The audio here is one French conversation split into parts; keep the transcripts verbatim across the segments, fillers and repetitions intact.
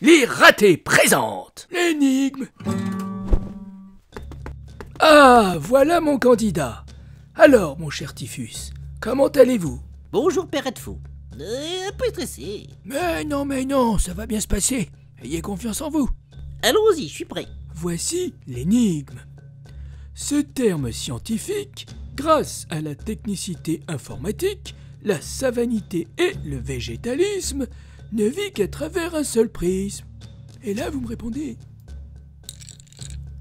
Les ratés présentent l'énigme. Ah, voilà mon candidat. Alors, mon cher Tifus, comment allez-vous? Bonjour, père Ratfou. Euh, un peu stressé. Mais non, mais non, ça va bien se passer. Ayez confiance en vous. Allons-y, je suis prêt. Voici l'énigme. Ce terme scientifique, grâce à la technicité informatique, la savanité et le végétalisme, ne vit qu'à travers un seul prisme. Et là, vous me répondez.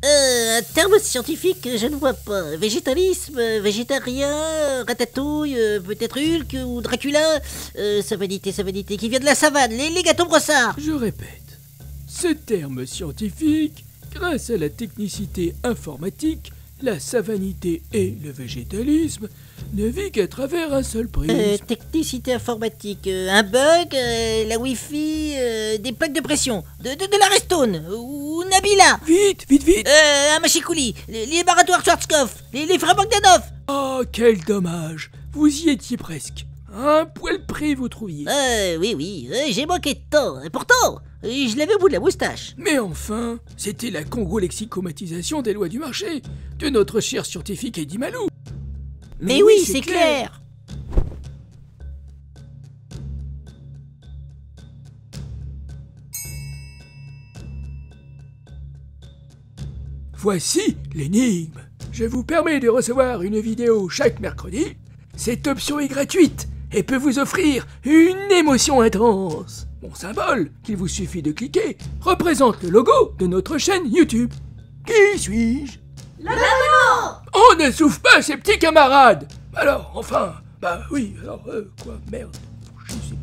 Euh, un terme scientifique, je ne vois pas. Végétalisme, végétarien, ratatouille, euh, peut-être Hulk ou Dracula. Euh, savanité, savanité, qui vient de la savane, les, les gâteaux brossards. Je répète, ce terme scientifique, grâce à la technicité informatique, la savanité et le végétalisme, ne vit qu'à travers un seul prisme. Euh, technicité informatique, euh, un bug, euh, la wifi, euh, des plaques de pression, de, de, de la restone, ou Nabila. Vite, vite, vite. Euh, un machikouli, les, les laboratoires Schwarzkopf, les, les frères Bogdanov. Oh, quel dommage, vous y étiez presque. Un poil près, vous trouviez. Euh, oui, oui, euh, j'ai manqué de temps, et pourtant, euh, je l'avais au bout de la moustache. Mais enfin, c'était la congolexicomatisation des lois du marché, de notre cher scientifique Eddy Malou. Mais, Mais oui, oui c'est clair. clair Voici l'énigme. Je vous permets de recevoir une vidéo chaque mercredi. Cette option est gratuite et peut vous offrir une émotion intense. Mon symbole, qu'il vous suffit de cliquer, représente le logo de notre chaîne YouTube. Qui suis-je? L'abonnement! On ne souffle pas ses petits camarades! Alors, enfin, bah oui, alors, euh, quoi, merde, je sais pas.